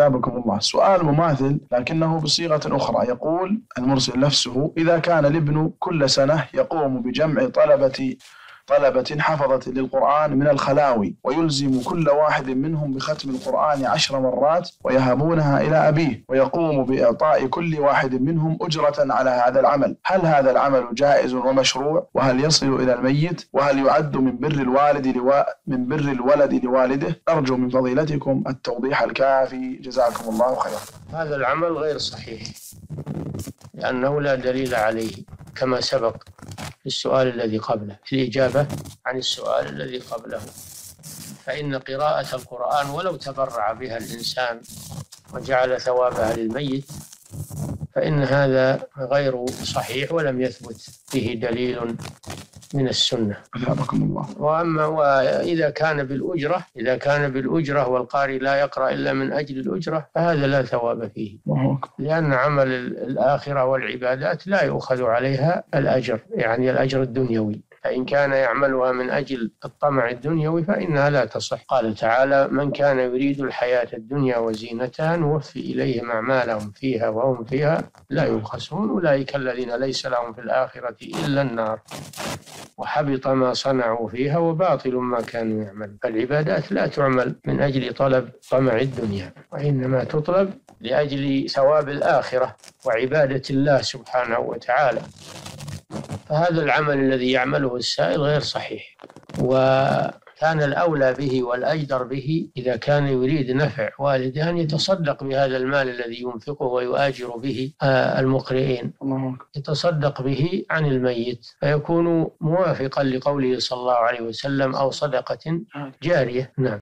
كتابكم الله. سؤال مماثل لكنه بصيغة أخرى، يقول المرسل نفسه: إذا كان الابن كل سنة يقوم بجمع طلبة حفظت للقرآن من الخلاوي ويلزم كل واحد منهم بختم القرآن 10 مرات ويهبونها إلى أبيه ويقوم بإعطاء كل واحد منهم أجرة على هذا العمل، هل هذا العمل جائز ومشروع؟ وهل يصل إلى الميت؟ وهل يعد من بر الولد لوالده؟ أرجو من فضيلتكم التوضيح الكافي، جزاكم الله خيرا. هذا العمل غير صحيح لأنه لا دليل عليه كما سبق في السؤال الذي قبله، في الإجابة عن السؤال الذي قبله. فإن قراءة القرآن ولو تبرع بها الإنسان وجعل ثوابها للميت فإن هذا غير صحيح ولم يثبت فيه دليل من السنة. وأما وإذا كان بالأجرة، إذا كان بالأجرة والقارئ لا يقرأ إلا من أجل الأجرة فهذا لا ثواب فيه، لأن عمل الآخرة والعبادات لا يؤخذ عليها الأجر، يعني الأجر الدنيوي. فإن كان يعملها من أجل الطمع الدنيوي فإنها لا تصح. قال تعالى: من كان يريد الحياة الدنيا وزينتها نوفي إليهم أعمالهم فيها وهم فيها لا يبخسون أولئك الذين ليس لهم في الآخرة إلا النار وحبط ما صنعوا فيها وباطل ما كانوا يعملون. فالعبادات لا تعمل من أجل طلب طمع الدنيا، وإنما تطلب لأجل ثواب الآخرة وعبادة الله سبحانه وتعالى. فهذا العمل الذي يعمله السائل غير صحيح، وكان الأولى به والأجدر به إذا كان يريد نفع والده أن يتصدق بهذا المال الذي ينفقه ويؤاجر به المقرئين، يتصدق به عن الميت فيكون موافقا لقوله صلى الله عليه وسلم: أو صدقة جارية. نعم.